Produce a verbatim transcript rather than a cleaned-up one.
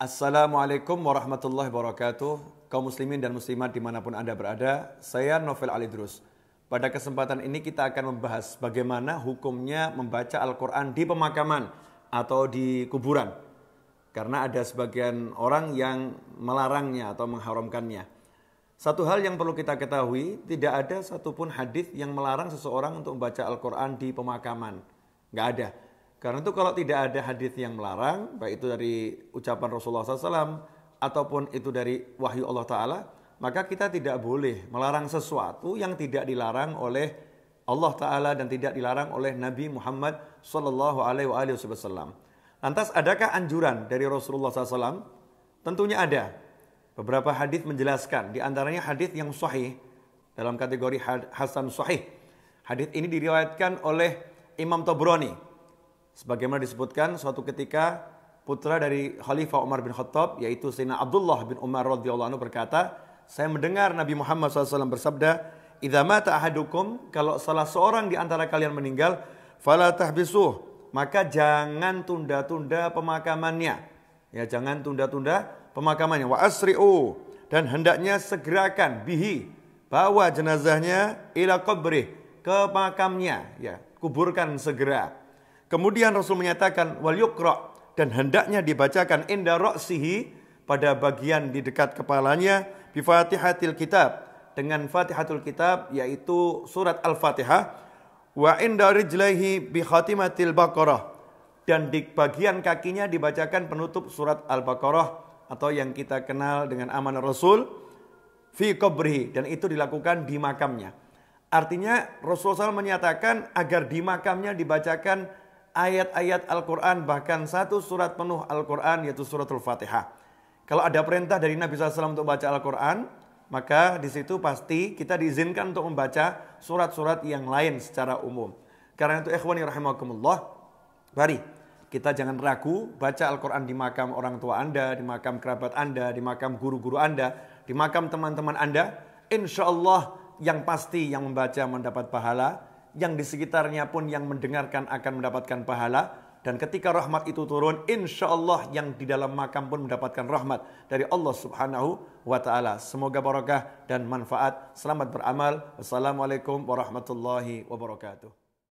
Assalamualaikum warahmatullahi wabarakatuh. Kaum muslimin dan muslimat dimanapun Anda berada, saya Novel Alaydrus. Pada kesempatan ini kita akan membahas bagaimana hukumnya membaca Al-Qur'an di pemakaman atau di kuburan. Karena ada sebagian orang yang melarangnya atau mengharamkannya. Satu hal yang perlu kita ketahui, tidak ada satupun hadis yang melarang seseorang untuk membaca Al-Qur'an di pemakaman. Nggak ada. Karena itu kalau tidak ada hadis yang melarang, baik itu dari ucapan Rasulullah shallallahu alaihi wasallam ataupun itu dari wahyu Allah Ta'ala, maka kita tidak boleh melarang sesuatu yang tidak dilarang oleh Allah Ta'ala dan tidak dilarang oleh Nabi Muhammad shallallahu alaihi wasallam. Lantas adakah anjuran dari Rasulullah shallallahu alaihi wasallam? Tentunya ada. Beberapa hadis menjelaskan, di antaranya hadis yang sahih dalam kategori hasan sahih. Hadis ini diriwayatkan oleh Imam Tobroni. Sebagaimana disebutkan, suatu ketika putra dari Khalifah Umar bin Khattab, yaitu Sayyidina Abdullah bin Umar radhiyallahu anhu berkata, saya mendengar Nabi Muhammad shallallahu alaihi wasallam bersabda, idza mata ahadukum, kalau salah seorang di antara kalian meninggal, fala tahbisuh, maka jangan tunda-tunda pemakamannya. Ya, jangan tunda-tunda pemakamannya. Wa asri'u, dan hendaknya segerakan bihi, bawa jenazahnya ila qabrih, ke makamnya, ya, kuburkan segera. Kemudian Rasul menyatakan wal yuqra, dan hendaknya dibacakan inda ra'sihi, pada bagian di dekat kepalanya, bi fatihatil kitab, dengan fatihatul kitab yaitu surat Al-Fatihah, wa inda rijlaihi bi khatimatil Baqarah, dan di bagian kakinya dibacakan penutup surat Al-Baqarah atau yang kita kenal dengan amanah Rasul, fi qabrihi, dan itu dilakukan di makamnya. Artinya Rasulullah shallallahu alaihi wasallam menyatakan agar di makamnya dibacakan ayat-ayat Al-Qur'an, bahkan satu surat penuh Al-Qur'an yaitu suratul Fatihah. Kalau ada perintah dari Nabi shallallahu alaihi wasallam untuk baca Al-Qur'an, maka di situ pasti kita diizinkan untuk membaca surat-surat yang lain secara umum. Karena itu ikhwani rahimakumullah, mari kita jangan ragu baca Al-Qur'an di makam orang tua Anda, di makam kerabat Anda, di makam guru-guru Anda, di makam teman-teman Anda. Insya Allah yang pasti yang membaca mendapat pahala, yang di sekitarnya pun yang mendengarkan akan mendapatkan pahala. Dan ketika rahmat itu turun, insya Allah yang di dalam makam pun mendapatkan rahmat dari Allah subhanahu wa ta'ala. Semoga barakah dan manfaat. Selamat beramal. Wassalamualaikum warahmatullahi wabarakatuh.